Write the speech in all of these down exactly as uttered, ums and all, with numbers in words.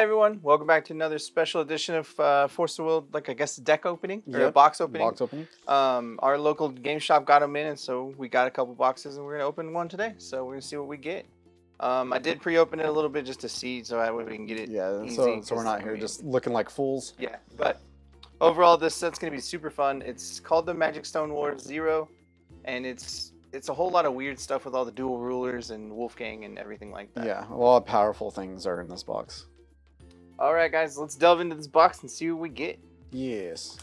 Hey everyone, welcome back to another special edition of uh, Force of Will, like I guess a deck opening, or yep. a box opening. Box opening. Um, our local game shop got them in, and so we got a couple boxes and we're going to open one today. So we're going to see what we get. Um, I did pre-open it a little bit just to see so I, we can get it Yeah, easy, so, so we're not here just looking like fools. Yeah, but overall this set's going to be super fun. It's called the Magic Stone Wars Zero, and it's... It's a whole lot of weird stuff with all the dual rulers and Wolfgang and everything like that. Yeah, a lot of powerful things are in this box. All right, guys, let's delve into this box and see what we get. Yes.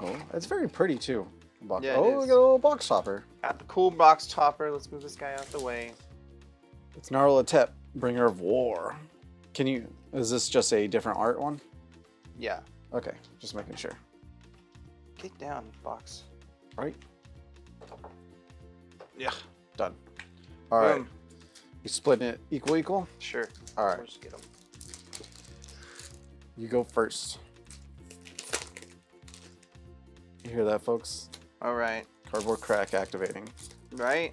Oh, it's very pretty, too. Box. Yeah, oh, we got a little box topper. Got the cool box topper. Let's move this guy out the way. It's Nyarlathotep, Bringer of War. Can you... Is this just a different art one? Yeah. Okay, just making sure. Get down, box. Right? Yeah, done. All Boom. right. You splitting it equal, equal? Sure. All right. We'll just get them. You go first. You hear that, folks? All right. Cardboard crack activating. Right.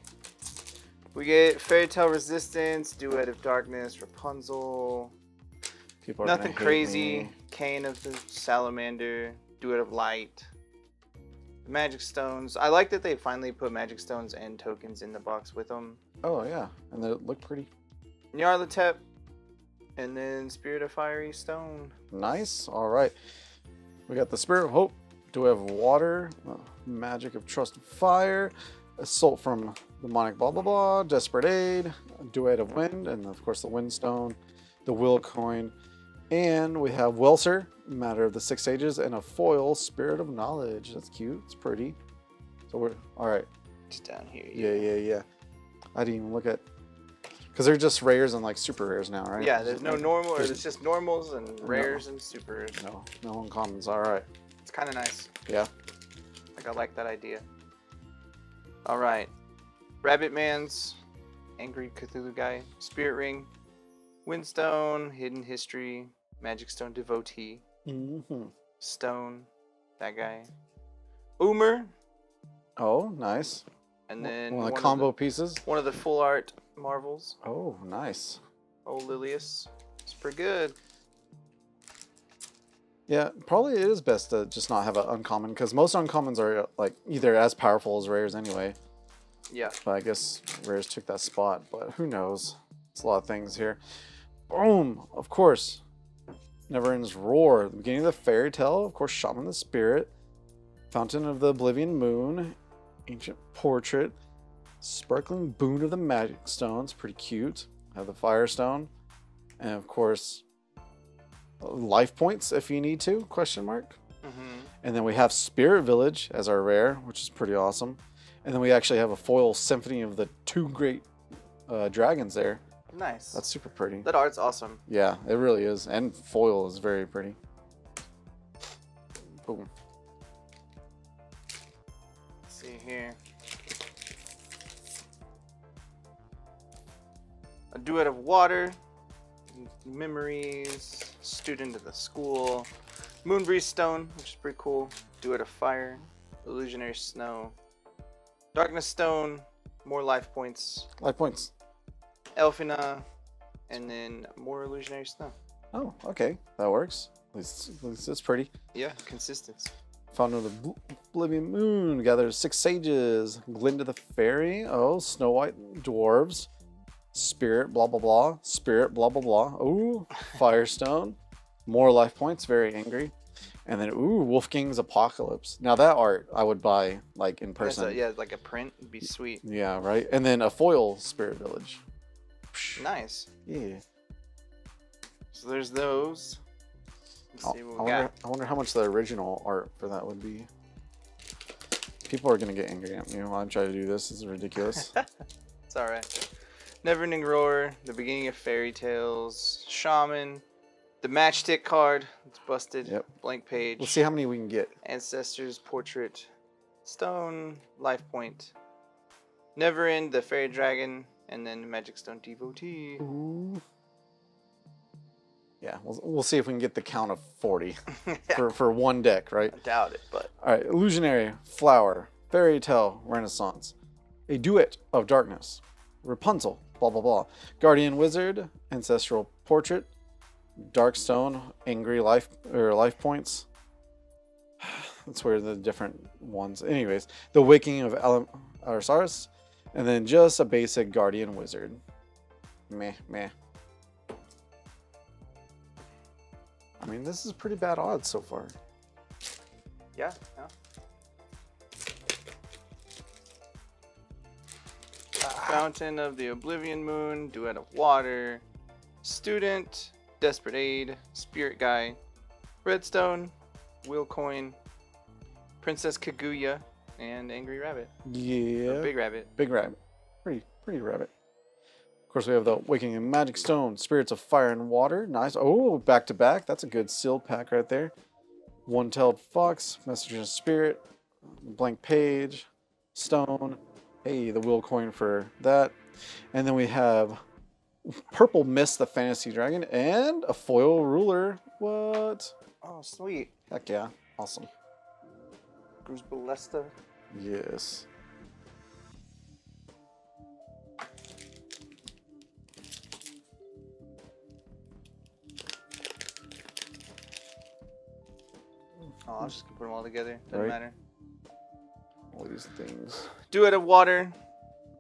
We get Fairy Tale Resistance, Duet of Darkness, Rapunzel... People Nothing crazy. Cane of the Salamander. Duet of Light. Magic Stones. I like that they finally put Magic Stones and tokens in the box with them. Oh, yeah. And they look pretty. Nyarlathotep. And then Spirit of Fiery Stone. Nice. All right. We got the Spirit of Hope. Duet of Water. Oh, Magic of Trust of Fire. Assault from Demonic Blah Blah Blah. Desperate Aid. Duet of Wind. And, of course, the Wind Stone. The Will Coin. And we have Welser, Matter of the Six Sages, and a foil, Spirit of Knowledge. That's cute. It's pretty. So we're all right. It's down here. Yeah, yeah, yeah. yeah. I didn't even look at because they're just rares and like super rares now, right? Yeah, there's no normal, or it's just normals and rares no. and super rares. No, no uncommons. All right. It's kind of nice. Yeah. Like I like that idea. All right. Rabbit Man's Angry Cthulhu Guy, Spirit Ring. Windstone, Hidden History, Magic Stone Devotee, mm-hmm. Stone, that guy, Oomer. Oh, nice. And then one of the one combo of the, pieces. One of the full art marvels. Oh, nice. Oh, Lilius. It's pretty good. Yeah, probably it is best to just not have an uncommon because most uncommons are like either as powerful as rares anyway. Yeah. But I guess rares took that spot, but who knows? It's a lot of things here. Boom! Of course. Never Ends Roar. The beginning of the fairy tale. Of course, Shaman the Spirit. Fountain of the Oblivion Moon. Ancient Portrait. Sparkling Boon of the Magic Stones. Pretty cute. Have the Firestone. And of course, life points if you need to, question mark. Mm-hmm. And then we have Spirit Village as our rare, which is pretty awesome. And then we actually have a foil Symphony of the Two Great uh, Dragons there. Nice. That's super pretty. That art's awesome. Yeah, it really is. And foil is very pretty. Boom. Let's see here. A Duet of Water. Memories. Student of the School. Moonbreeze Stone, which is pretty cool. Duet of Fire. Illusionary Snow. Darkness Stone. More life points. Life points. Elfina, and then more Illusionary Snow. Oh, okay. That works. At least, at least it's pretty. Yeah, consistency. Founder of the Oblivion Moon gathers six sages. Glinda the Fairy. Oh, Snow White Dwarves. Spirit, blah, blah, blah. Spirit, blah, blah, blah. Ooh, Firestone. More life points. Very angry. And then, ooh, Wolfgang's Apocalypse. Now, that art I would buy, like, in person. A, yeah, like a print would be sweet. Yeah, right? And then a foil Spirit Village. Nice. Yeah. So there's those. Let's see what we I, wonder, got. I wonder how much the original art for that would be. People are gonna get angry at me while I'm trying to do this. This is ridiculous. It's all right. Never Ending Roar, the beginning of fairy tales, shaman, the matchstick card. It's busted. Yep. Blank page. Let's see how many we can get. Ancestors portrait, stone, life point, Never End the fairy dragon. And then Magic Stone Devotee. Ooh. Yeah, we'll, we'll see if we can get the count of forty yeah. for, for one deck, right? I doubt it, but... All right, Illusionary Flower, fairy tale renaissance, a duet of darkness, Rapunzel, blah blah blah, guardian wizard, ancestral portrait, dark stone, angry life or life points. That's where the different ones. Anyways, the waking of Elsaris, and then just a basic guardian wizard. Meh meh. I mean, this is pretty bad odds so far. Yeah. Yeah. Fountain of the Oblivion Moon, Duet of Water, Student, Desperate Aid, Spirit Guy, Redstone, Will Coin, Princess Kaguya, and Angry Rabbit. Yeah. Or Big Rabbit. Big Rabbit. Pretty, pretty rabbit. Of course, we have the Waking and Magic Stone, Spirits of Fire and Water. Nice. Oh, back to back. That's a good seal pack right there. One-tailed Fox, Message of Spirit, Blank Page, Stone. Hey, the Will Coin for that. And then we have Purple Mist, the Fantasy Dragon, and a foil ruler. What? Oh, sweet. Heck yeah. Awesome. Goose Ballesta. Yes. Oh, I'll just put them all together. Doesn't right. matter. All these things. Duet of Water,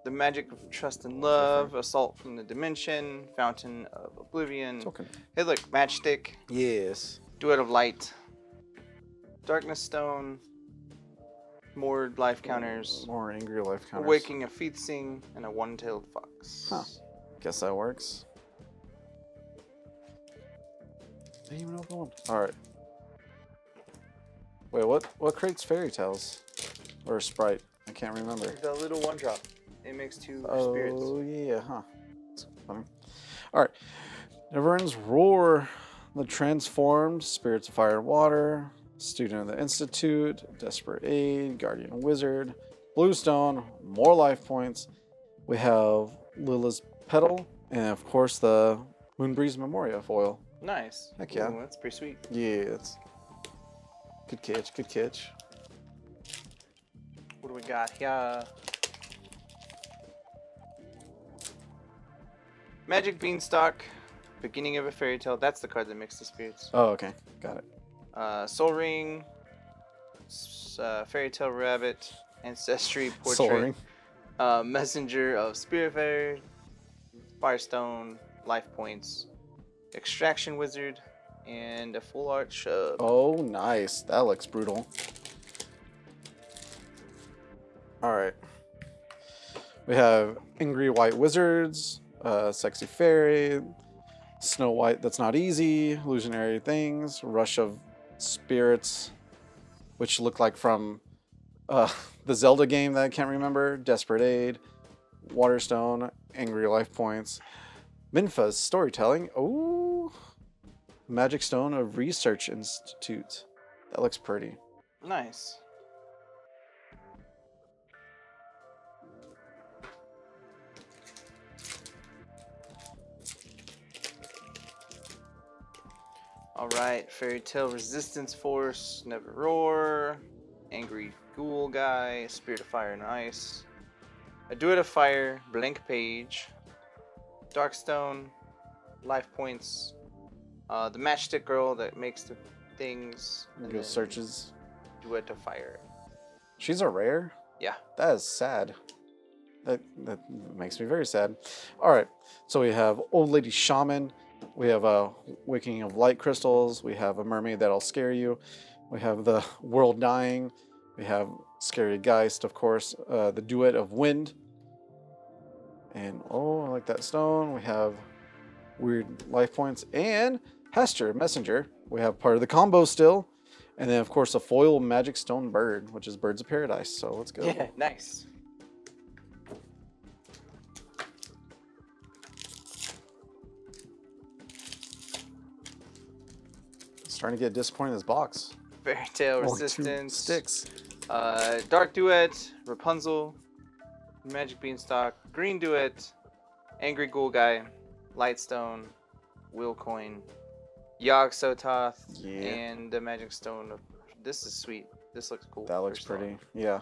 the Magic of Trust and Love, Assault from the Dimension, Fountain of Oblivion. Okay. Hey, look, Matchstick. Yes. Duet of Light, Darkness Stone, more life counters. More angry life counters. Waking a Feetsing and a One-Tailed Fox. Huh. Guess that works. I didn't even open one. All right. Wait, what? What creates fairy tales? Or Sprite. I can't remember. The little one drop. It makes two oh, spirits. Oh, yeah, huh. That's funny. All right. Neverend's Roar. The Transformed. Spirits of Fire and Water. Student of the Institute. Desperate Aid. Guardian Wizard. Bluestone. More life points. We have Lila's Petal. And, of course, the Moonbreeze Memoria foil. Nice. Heck yeah. Ooh, that's pretty sweet. Yeah, it's good catch. Good catch. What do we got here? Magic Beanstalk, Beginning of a Fairy Tale. That's the card that mixed the spirits. Oh, okay. Got it. Uh, Soul Ring, uh, Fairy Tale Rabbit, Ancestry Portrait, Soul Ring. Uh, Messenger of Spiritfarer, Firestone, Life Points, Extraction Wizard, and a Full Art Shub. Oh, nice. That looks brutal. Alright, we have Angry White Wizards, uh, Sexy Fairy, Snow White That's Not Easy, Illusionary Things, Rush of Spirits, which look like from uh, the Zelda game that I can't remember, Desperate Aid, Waterstone, Angry Life Points, Minfa's Storytelling, oh, Magic Stone of Research Institute. That looks pretty. Nice. All right, Fairy Tale Resistance Force, Never Roar, Angry Ghoul Guy, Spirit of Fire and Ice, a Duet of Fire, Blank Page, Darkstone, Life Points, uh, the Matchstick Girl that makes the things. Go searches. Duet of Fire. She's a rare? Yeah. That is sad. That, that makes me very sad. All right, so we have Old Lady Shaman. We have a Waking of Light Crystals. We have a Mermaid That'll Scare You. We have the World Dying. We have Scary Geist, of course. Uh, the Duet of Wind. And, oh, I like that stone. We have Weird Life Points. And Hester, Messenger. We have part of the combo still. And then, of course, a foil Magic Stone Bird, which is Birds of Paradise. So let's go. Yeah, nice. Starting to get disappointed in this box. Fairy Tale Resistance. Sticks. Uh, Dark Duet, Rapunzel, Magic Beanstalk, Green Duet, Angry Ghoul Guy, Lightstone, Will Coin, Yogg Sototh, yeah. and the Magic Stone. This is sweet. This looks cool. That looks pretty. Stone. Yeah.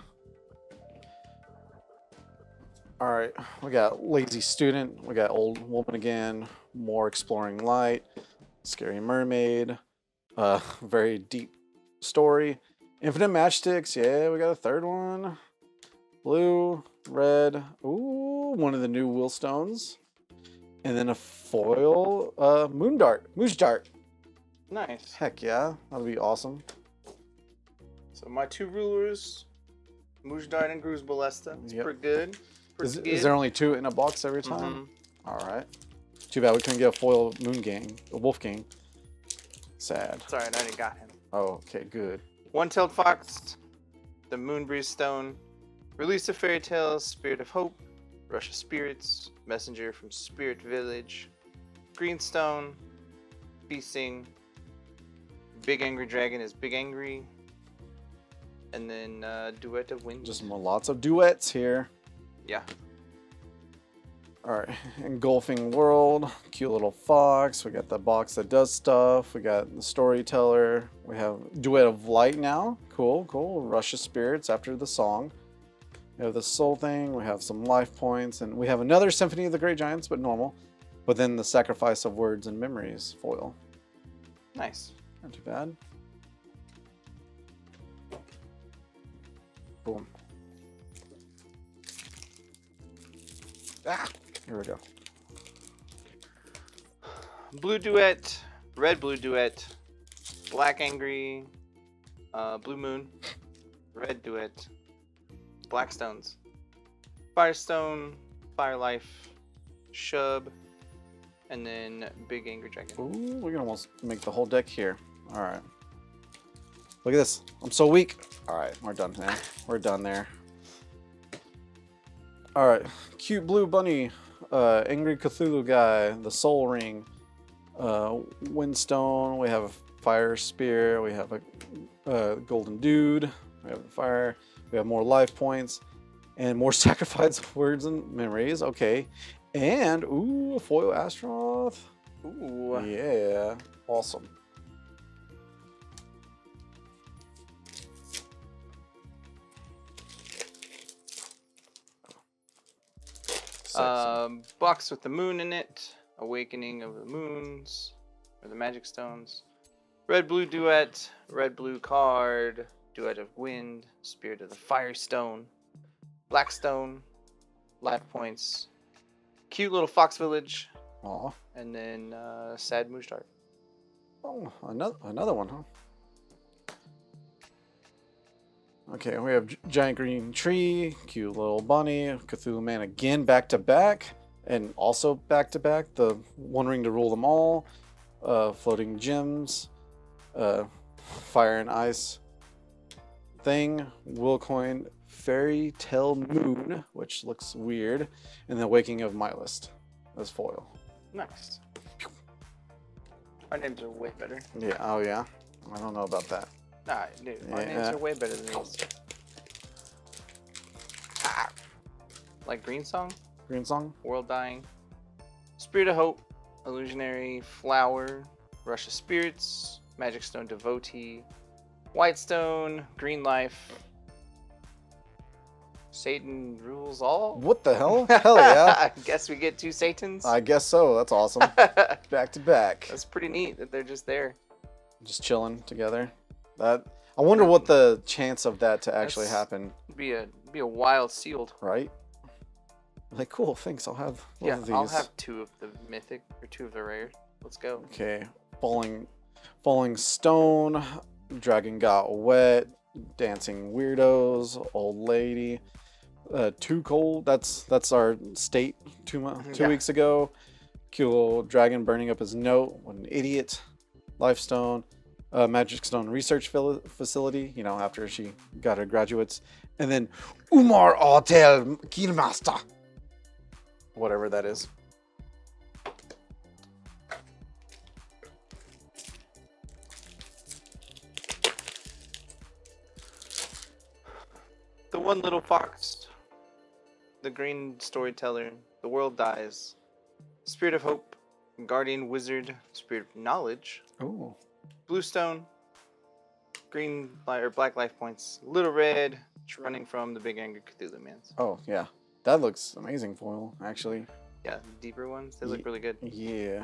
All right, we got lazy student, we got old woman again, more exploring light, scary mermaid, uh, very deep story, infinite matchsticks. Yeah, we got a third one. Blue, red, ooh, one of the new Willstones, and then a foil uh, moon dart, moose dart. Nice. Heck yeah, that'll be awesome. So my two rulers, Moose Dart and Gru's Ballesta. It's yep. pretty good. Pretty is, good. Is there only two in a box every time? Mm -hmm. All right. Too bad we couldn't get a foil Moon Gang, a Wolf Gang. Sad. Sorry, I already got him. Oh, okay, good. One-tailed fox, the Moonbreeze Stone, Release of Fairy Tales, Spirit of Hope, Rush of Spirits, Messenger from Spirit Village, Greenstone, Beasting, Big Angry Dragon is Big Angry. And then uh, Duet of Wind. Just more, lots of duets here. Yeah. All right, Engulfing World, Cute Little Fox. We got the box that does stuff. We got the Storyteller. We have Duet of Light now. Cool, cool. Rush of Spirits after the song. We have the Soul thing. We have some life points. And we have another Symphony of the Great Giants, but normal. But then the Sacrifice of Words and Memories foil. Nice. Not too bad. Boom. Ah, here we go. Blue Duet, Red Blue Duet, Black Angry, uh, Blue Moon, Red Duet, Black Stones, Firestone, Fire Life, Shub, and then Big Angry Dragon. Ooh, we're gonna almost make the whole deck here. All right. Look at this. I'm so weak. All right, we're done there. We're done there. All right, cute blue bunny, uh, angry Cthulhu guy, the soul ring, uh, windstone. We have a fire spear. We have a uh, golden dude. We have a fire. We have more life points and more sacrifice of words and memories. Okay, and ooh, a foil astronaut. Ooh, yeah, awesome. Um, box with the moon in it, Awakening of the Moons, or the Magic Stones, Red Blue Duet, Red Blue Card, Duet of Wind, Spirit of the Firestone, Black Stone, Life Points, Cute Little Fox Village. Aww. And then uh, Sad Moose Dart. Oh, another, another one, huh? Okay, we have Giant Green Tree, Cute Little Bunny, Cthulhu Man again, back to back, and also back to back, the One Ring to Rule Them All, uh, Floating Gems, uh, Fire and Ice thing, Will Coin, Fairy Tale Moon, which looks weird, and the Waking of My List as foil. Nice. Our names are way better. Yeah, oh yeah? I don't know about that. Nah, dude, yeah. My names are way better than these. Ah. Like Green Song? Green Song? World Dying. Spirit of Hope. Illusionary Flower. Rush of Spirits. Magic Stone Devotee. White Stone. Green Life. Satan Rules All? What the hell? Hell yeah. I guess we get two Satans? I guess so. That's awesome. Back to back. That's pretty neat that they're just there. Just chilling together. That I wonder what the chance of that to actually That's, happen. Be a be a wild sealed, right? Like cool, thanks. I'll have one yeah. Of these. I'll have two of the mythic or two of the rare. Let's go. Okay, falling, falling stone, dragon got wet, dancing weirdos, old lady, uh, too cold. That's that's our state two months two yeah. weeks ago. Cute little dragon burning up his note. What an idiot. Lifestone. Uh, Magic Stone Research Facility, you know, after she got her graduates. And then Umar Hotel Killmaster. Whatever that is. The One Little Fox. The Green Storyteller. The World Dies. Spirit of Hope. Guardian Wizard. Spirit of Knowledge. Ooh. Blue Stone, Green or Black Life Points, Little Red, running from the Big Angry Cthulhu Mans. Oh yeah, That looks amazing foil, actually. Yeah, deeper ones, they Ye look really good. Yeah.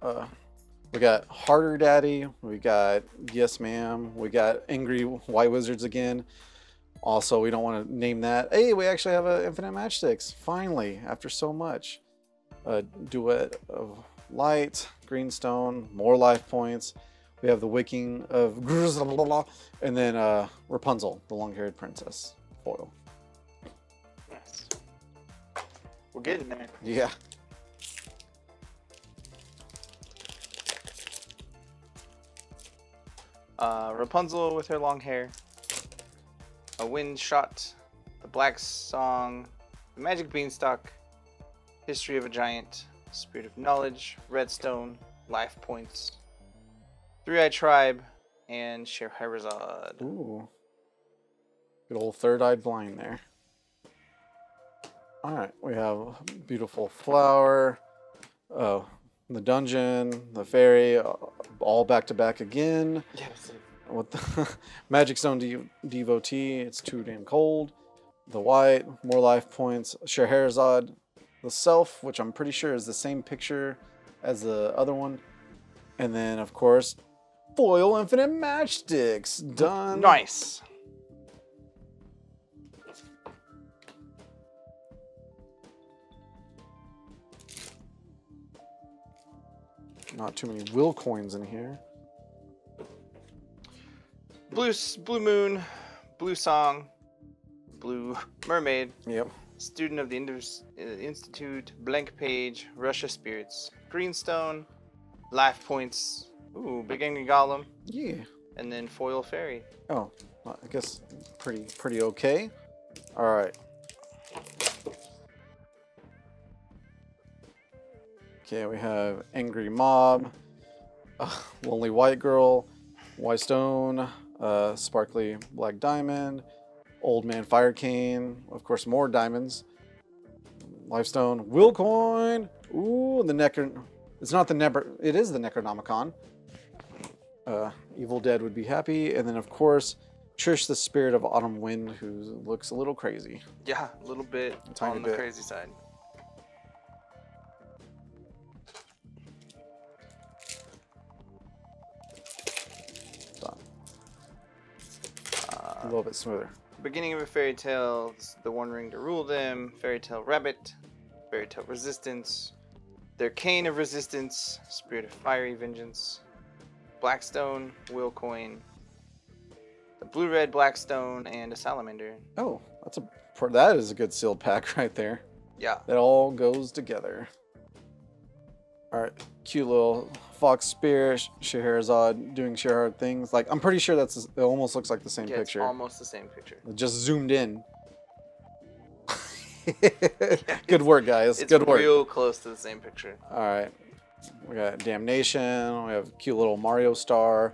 Uh, we got Harder Daddy, we got Yes Ma'am, we got Angry White Wizards again. Also, we don't want to name that. Hey, we actually have an Infinite Matchsticks, finally, after so much. A Duet of Light, Greenstone, more life points. We have the Wicking of Grzz, and then uh, Rapunzel, the long-haired princess, foil. Yes. We're getting there. Yeah. Uh, Rapunzel with her long hair, a wind shot, the black song, the magic beanstalk, history of a giant, spirit of knowledge, redstone, life points, three-eyed tribe, and Scheherazade. Ooh, good old third-eyed blind there. All right, we have a beautiful flower, oh, the dungeon, the fairy, all back to back again. Yes. With the Magic Stone de Devotee, it's too damn cold. The white, more life points. Scheherazade, the self, which I'm pretty sure is the same picture as the other one. And then, of course, foil Infinite Matchsticks. Done. Nice. Not too many will coins in here. Blue, blue moon, blue song, blue mermaid. Yep. Student of the Institute, blank page, Russia spirits, greenstone, life points. Ooh, big angry golem. Yeah. And then foil fairy. Oh, well, I guess pretty, pretty okay. All right. Okay, we have angry mob, uh, lonely white girl, white stone. Uh, sparkly black diamond, old man fire cane, of course more diamonds, lifestone, will coin. Ooh, the necro. It's not the necro. It is the Necronomicon. Uh, Evil Dead would be happy, and then of course Trish, the spirit of autumn wind, who looks a little crazy. Yeah, a little bit a tiny on the bit. Crazy side. A little bit smoother. Beginning of a fairy tale, the one ring to rule them, fairy tale rabbit, fairy tale resistance, their cane of resistance, spirit of fiery vengeance, blackstone, will coin, the blue red blackstone, and a salamander. Oh, that's a that is a good sealed pack right there. Yeah, that all goes together. All right, cute little fox spear, Scheherazade doing Scheherazade things. Like, I'm pretty sure that's it almost looks like the same yeah, picture. It's almost the same picture. Just zoomed in. Good work, guys. It's Good work. Real close to the same picture. All right, we got Damnation. We have cute little Mario star.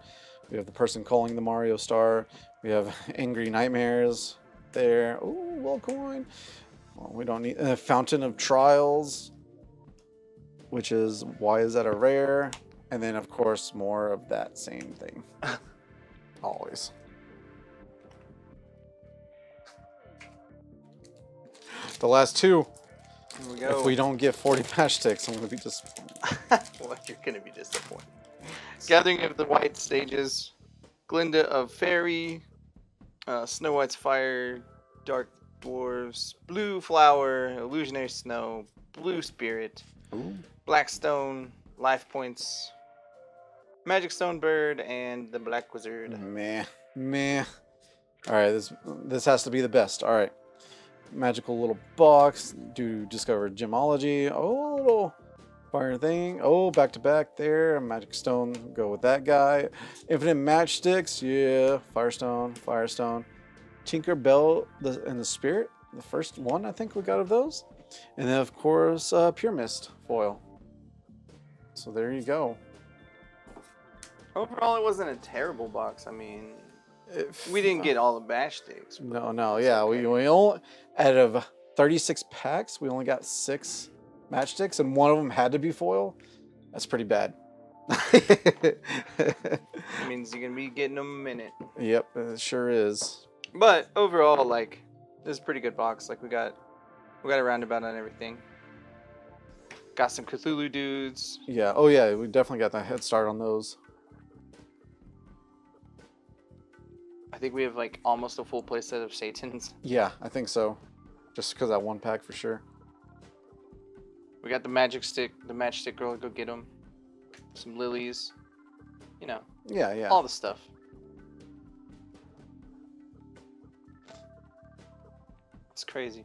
We have the person calling the Mario star. We have Angry Nightmares there. Ooh, well coin. Well, we don't need a uh, Fountain of Trials. Which is, why is that a rare? And then, of course, more of that same thing. Always. The last two. Here we go. If we don't get forty matchsticks, I'm going to be disappointed. Well, you're going to be disappointed. Gathering of the White Sages. Glinda of Fairy. Uh, Snow White's Fire. Dark Dwarves. Blue Flower. Illusionary Snow. Blue Spirit. Ooh. Blackstone, life points, magic stone bird, and the black wizard. Meh, meh. All right, this this has to be the best. All right, magical little box to discover gemology. Oh, little fire thing. Oh, back to back there. Magic stone, go with that guy. Infinite matchsticks. Yeah, firestone, firestone. Tinker Bell the, and the spirit. The first one I think we got of those. And then, of course, uh, Pure Mist foil. So there you go. Overall, it wasn't a terrible box. I mean, if, we didn't uh, get all the matchsticks. No, no, yeah. Okay. We, we only, out of thirty-six packs, we only got six matchsticks, and one of them had to be foil. That's pretty bad. It means you're going to be getting them in a minute. Yep, it sure is. But overall, like, this is a pretty good box. Like we got, we got a roundabout on everything. Got some Cthulhu dudes. Yeah. Oh yeah, we definitely got the head start on those. I think we have like almost a full playset of Satans. Yeah, I think so. Just because that one pack for sure. We got the magic stick, the matchstick girl. Go get them. Some lilies. You know. Yeah, yeah. All the stuff. It's crazy.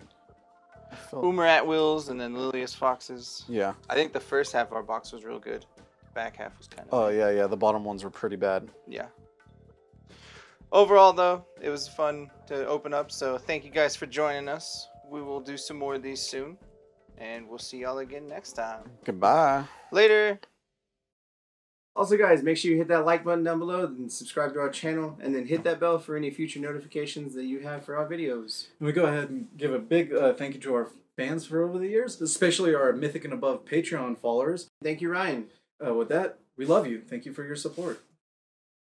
Boomer at wills and then Lilius Foxes. Yeah. I think the first half of our box was real good. Back half was kind of Oh, bad. yeah, yeah. The bottom ones were pretty bad. Yeah. Overall, though, it was fun to open up. So thank you guys for joining us. We will do some more of these soon. And we'll see y'all again next time. Goodbye. Later. Also, guys, make sure you hit that like button down below and subscribe to our channel, and then hit that bell for any future notifications that you have for our videos. And we go ahead and give a big uh, thank you to our fans for over the years, especially our Mythic and Above Patreon followers. Thank you, Ryan. Uh, with that, we love you. Thank you for your support.